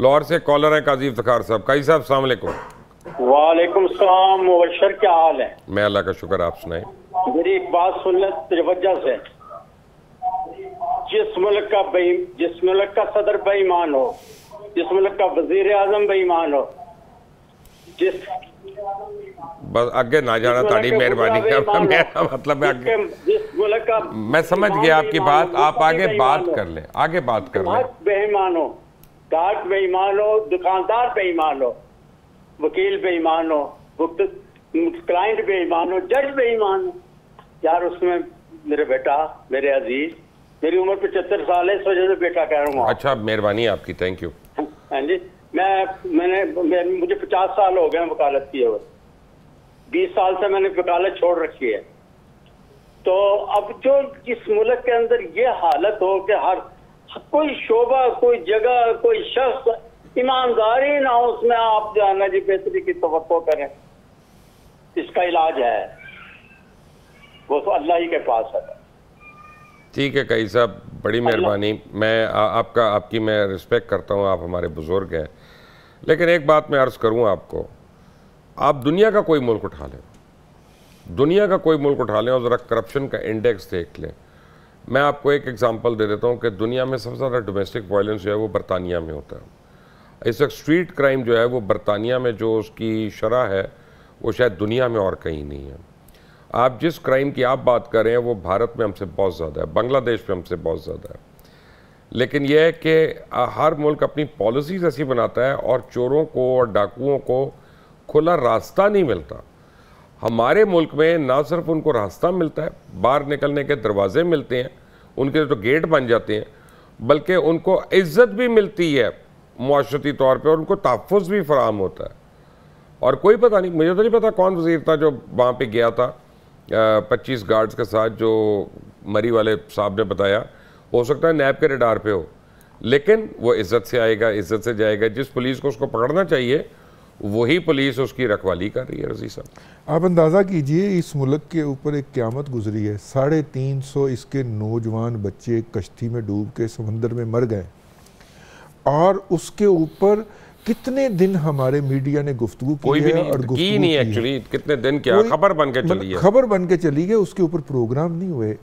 लाहौर से कॉलर है काजी इफ्तिखार साहब। काजी साहब अस्सलाम वालेकुम। वालेकुम सलाम मुबशर, क्या हाल है? मैं अल्लाह का शुक्र, आप सुनाएं। मेरी एक बात सुन लें तवज्जो से। जिस मुल्क का सदर बेईमान हो, जिस मुल्क का वजीर आजम बेईमान हो, जिस बस आगे ना जाना, ताड़ी मेहरबानी का मेरा मतलब है। मैं समझ गया आपकी बात, आप आगे बात कर लें। बेईमान हो, गार्ड बेईमान हो, दुकानदार बेईमान हो, वकील बेईमान हो, क्लाइंट बेईमान हो, जज बेईमान हो। यार उसमें मेरे बेटा, मेरे अजीज, मेरी उम्र 75 साल है, इस वजह से बेटा कह रहा हूँ। अच्छा, मेहरबानी आपकी, थैंक यू। हाँ जी, मुझे 50 साल हो गए हैं वकालत किए हुए। 20 साल से मैंने वकालत छोड़ रखी है। तो अब जो इस मुल्क के अंदर ये हालत हो कि हर कोई शोबा, कोई जगह, कोई शख्स ईमानदारी ना हो, उसमें आप जाना जी बेहतरी की तवक्को करें। इसका इलाज है वो तो अल्लाह ही के पास है। ठीक है कई साहब, बड़ी मेहरबानी। मैं आपकी मैं रिस्पेक्ट करता हूँ, आप हमारे बुजुर्ग हैं, लेकिन एक बात मैं अर्ज़ करूँ आपको। आप दुनिया का कोई मुल्क उठा लें, और ज़रा करप्शन का इंडेक्स देख लें। मैं आपको एक एग्ज़ाम्पल दे देता हूँ कि दुनिया में सबसे ज़्यादा डोमेस्टिक वायलेंस जो है वो बरतानिया में होता है। इस वक्त स्ट्रीट क्राइम जो है वो बरतानिया में जो उसकी शरह है वो शायद दुनिया में और कहीं नहीं है। आप जिस क्राइम की आप बात कर रहे हैं वो भारत में हमसे बहुत ज़्यादा है, बांग्लादेश में हमसे बहुत ज़्यादा है। लेकिन यह है कि हर मुल्क अपनी पॉलिसीज़ ऐसी बनाता है और चोरों को और डाकुओं को खुला रास्ता नहीं मिलता। हमारे मुल्क में ना सिर्फ उनको रास्ता मिलता है, बाहर निकलने के दरवाजे मिलते हैं, उनके तो गेट बन जाते हैं, बल्कि उनको इज़्ज़त भी मिलती है मुआशरती तौर पर, उनको तहफ़्फ़ुज़ भी फराहम होता है। और कोई पता नहीं, मुझे तो नहीं पता कौन वज़ीर था जो वहाँ पर गया था 25 गार्ड्स के साथ, जो मरी वाले साहब ने बताया। हो सकता है नैब के रडार पे हो, लेकिन वो इज़्ज़त से आएगा, इज़्ज़त से जाएगा। जिस पुलिस को उसको पकड़ना चाहिए वही पुलिस उसकी रखवाली कर रही है। रज़ी साहब, आप अंदाज़ा कीजिए इस मुल्क के ऊपर एक क़्यामत गुजरी है। 350 इसके नौजवान बच्चे कश्ती में डूब के समंदर में मर गए, और उसके ऊपर कितने दिन हमारे मीडिया ने गुफ्तगू की है, और गुफ्तगू नहीं एक्चुअली कितने दिन, क्या खबर बन के चली है, उसके ऊपर प्रोग्राम नहीं हुए।